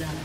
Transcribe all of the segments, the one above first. blood.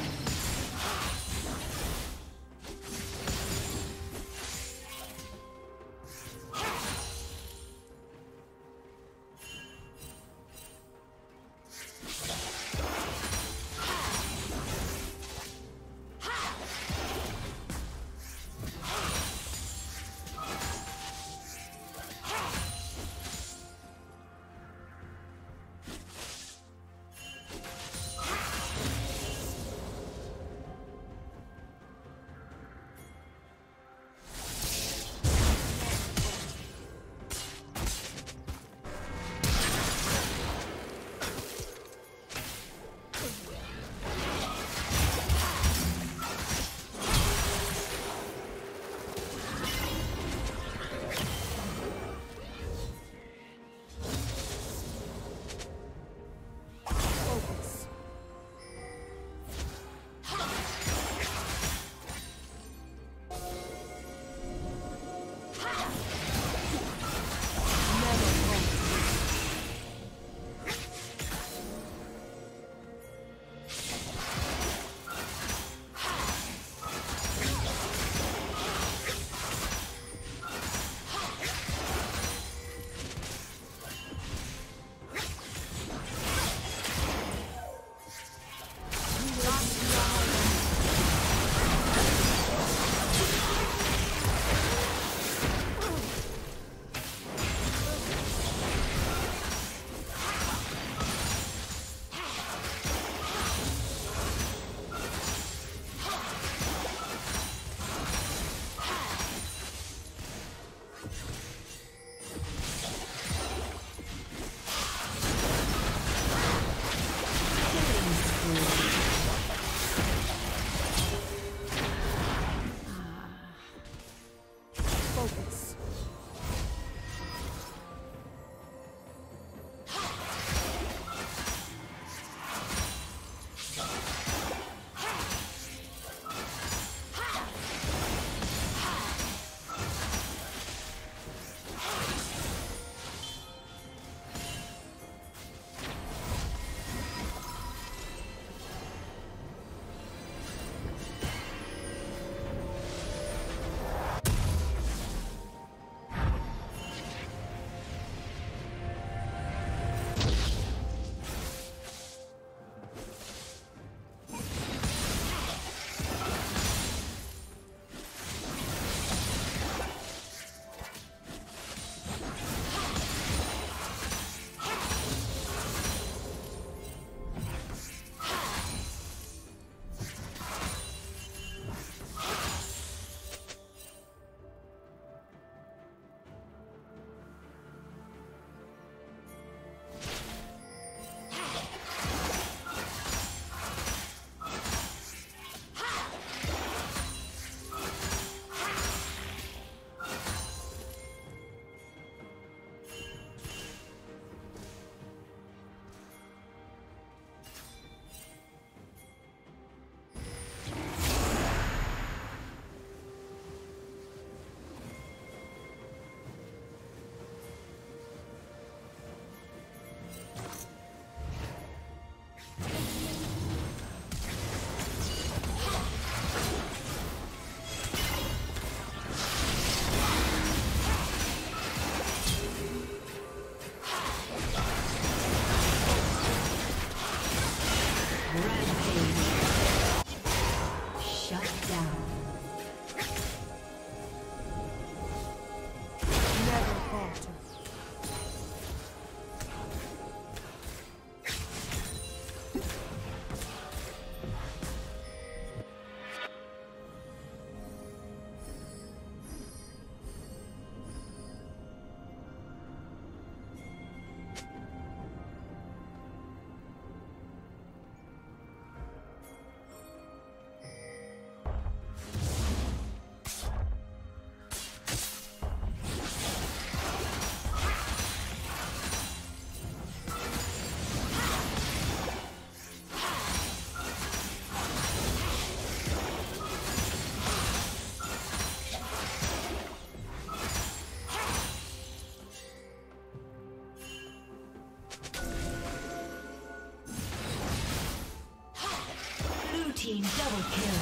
team double kill.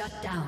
Shut down.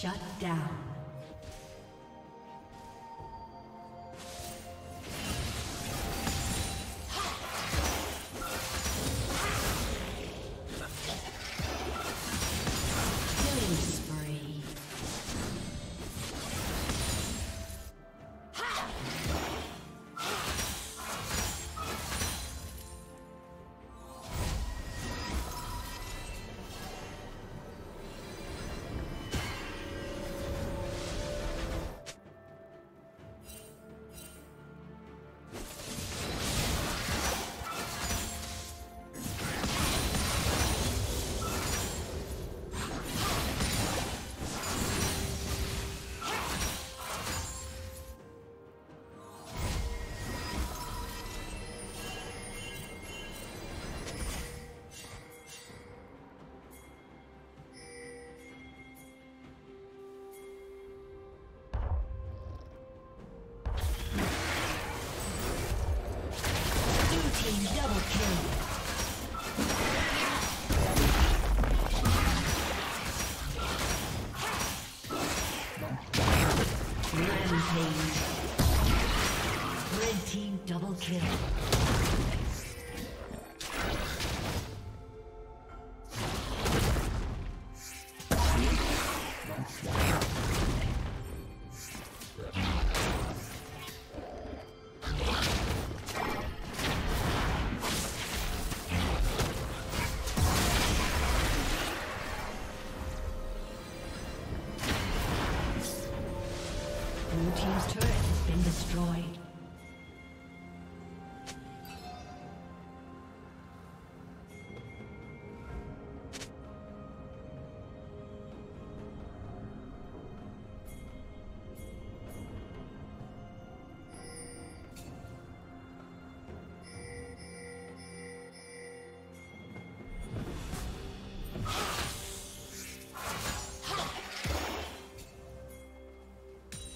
Shut down. Double kill. Rampage. Red team double kill.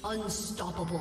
Unstoppable.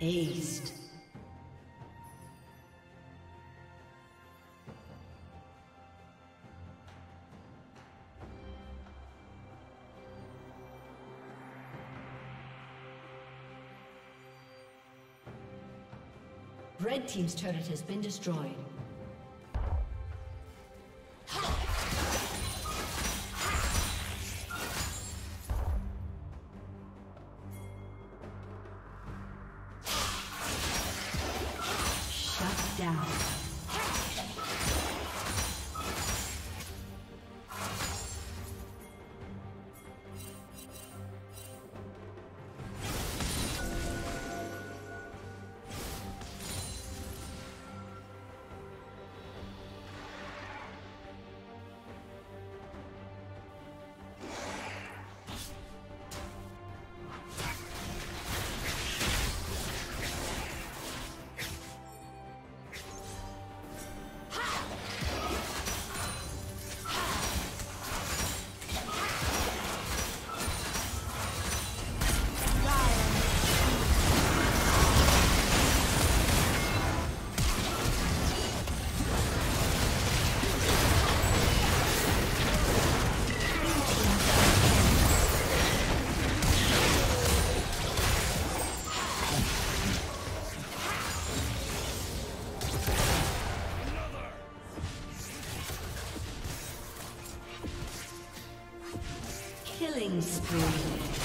Aced. Red Team's turret has been destroyed. Killing spree.